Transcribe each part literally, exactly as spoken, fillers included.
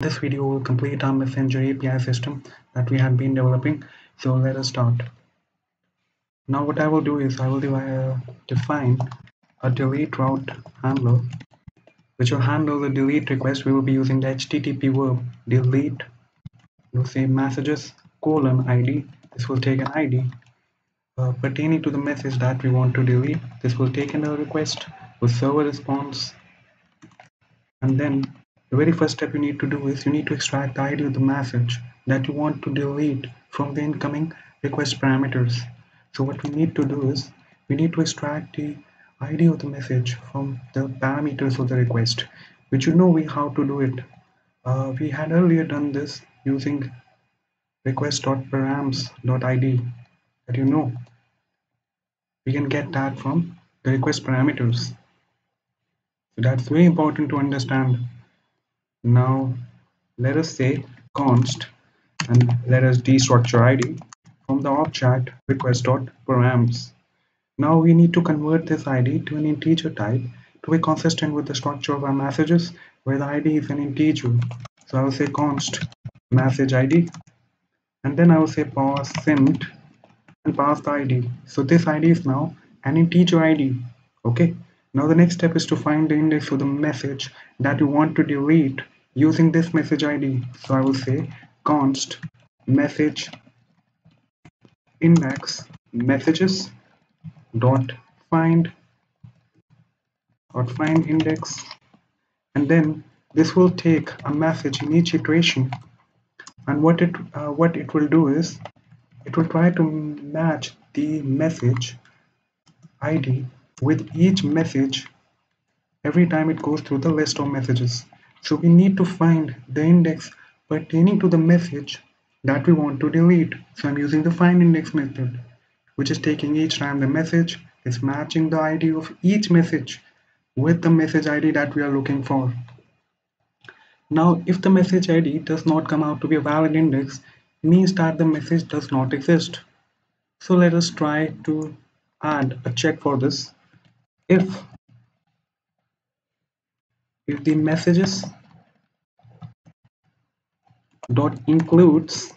This video will complete our Messenger A P I system that we had been developing. So let us start. Now what I will do is I will define a delete route handler which will handle the delete request. We will be using the H T T P verb delete. We'll say messages colon I D. This will take an I D uh, pertaining to the message that we want to delete. This will take in a request with server response, and then the very first step you need to do is you need to extract the I D of the message that you want to delete from the incoming request parameters. So what we need to do is we need to extract the I D of the message from the parameters of the request, which you know we how to do it. Uh, we had earlier done this using request.params.id that you know. We can get that from the request parameters. So that's very important to understand. Now let us say const and let us destructure I D from the object request.params. Now we need to convert this I D to an integer type to be consistent with the structure of our messages where the I D is an integer. So I will say const message I D, and then I will say parse int and pass the I D. So this I D is now an integer I D. Okay. Now the next step is to find the index of the message that you want to delete using this message I D. So I will say const message index messages dot find dot find index, and then this will take a message in each iteration, and what it uh, what it will do is it will try to match the message I D with each message every time it goes through the list of messages. So we need to find the index pertaining to the message that we want to delete. So I'm using the find index method, which is taking each time the message is matching the I D of each message with the message I D that we are looking for. Now if the message I D does not come out to be a valid index, it means that the message does not exist. So let us try to add a check for this. If if the messages dot includes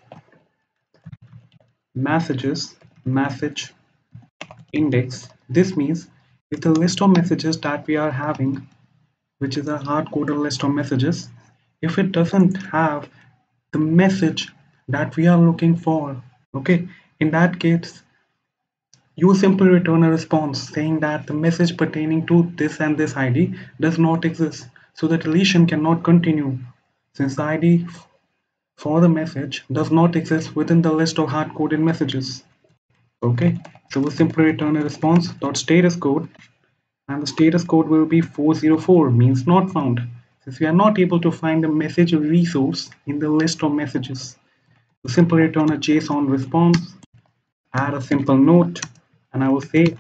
messages message index, this means if the list of messages that we are having, which is a hard-coded list of messages, if it doesn't have the message that we are looking for, okay, in that case you simply return a response saying that the message pertaining to this and this I D does not exist. So the deletion cannot continue since the I D for the message does not exist within the list of hard-coded messages. Okay, so we'll simply return a response dot status code, and the status code will be four zero four, means not found, since we are not able to find the message resource in the list of messages. We'll simply return a JSON response, add a simple note, and I will say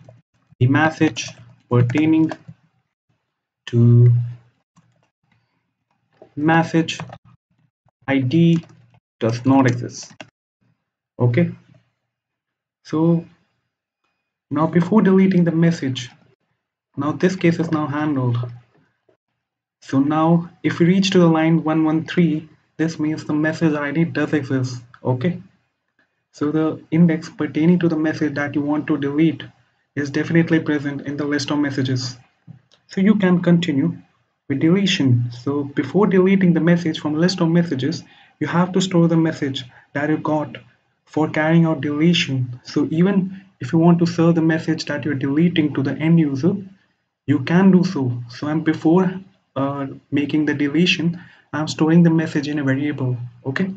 the message pertaining to message I D does not exist. Okay. So now before deleting the message, now this case is now handled. So now if we reach to the line one one three, this means the message I D does exist. Okay. So the index pertaining to the message that you want to delete is definitely present in the list of messages. So you can continue with deletion. So before deleting the message from list of messages, you have to store the message that you got for carrying out deletion. So even if you want to serve the message that you're deleting to the end user, you can do so. So I'm before uh, making the deletion, I'm storing the message in a variable. Okay.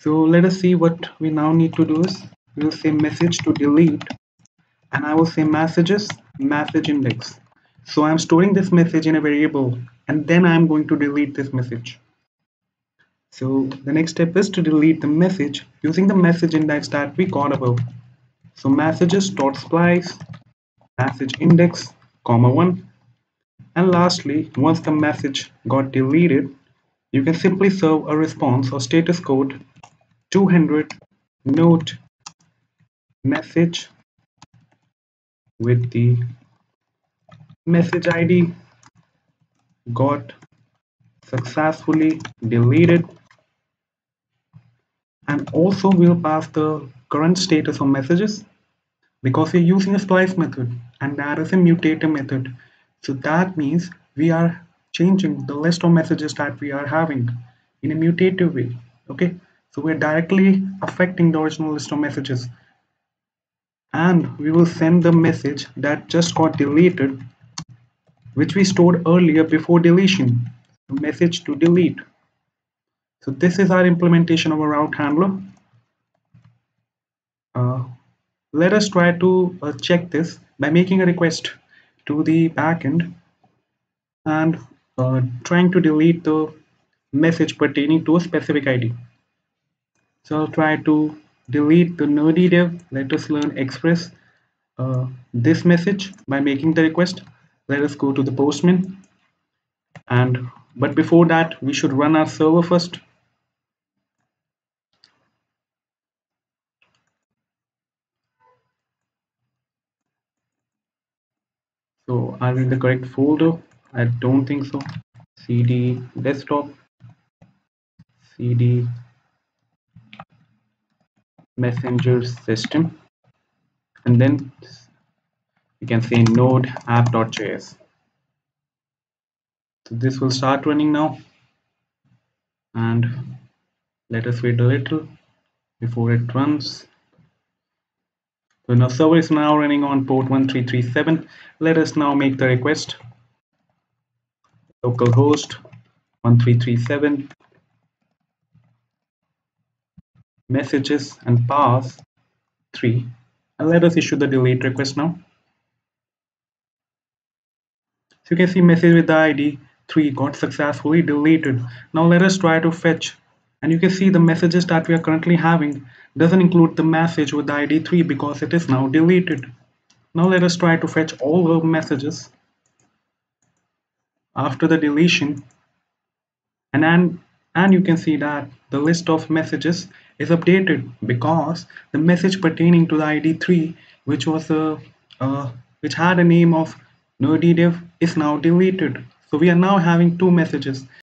So let us see what we now need to do is we will say message to delete, and I will say messages message index. So I'm storing this message in a variable, and then I'm going to delete this message. So the next step is to delete the message using the message index that we got above. So messages dot splice message index comma one, and lastly once the message got deleted, you can simply serve a response or status code two hundred note message with the message I D got successfully deleted, and also we'll pass the current status of messages because we're using a splice method and that is a mutator method. So that means we are changing the list of messages that we are having in a mutative way. Okay, so we're directly affecting the original list of messages, and we will send the message that just got deleted, which we stored earlier before deletion, the message to delete. So this is our implementation of a route handler. Uh, let us try to uh, check this by making a request to the backend and uh, trying to delete the message pertaining to a specific I D. So I'll try to delete the nerdy dev, let us learn Express, uh, this message by making the request. Let us go to the Postman, and but before that we should run our server first. So are we in the correct folder? I don't think so. C D desktop, C D messenger system, and then you can say node app.js. So this will start running now, and let us wait a little before it runs. So now server is now running on port one three three seven. Let us now make the request. Localhost one three three seven, messages, and pass three, and let us issue the delete request now. So you can see message with the I D three got successfully deleted. Now let us try to fetch, and you can see the messages that we are currently having doesn't include the message with the I D three because it is now deleted. Now let us try to fetch all the messages after the deletion, and and and you can see that the list of messages is updated because the message pertaining to the I D three, which was a uh, which had a name of nerdy dev, is now deleted. So we are now having two messages.